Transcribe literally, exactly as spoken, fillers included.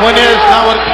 Quinn is now at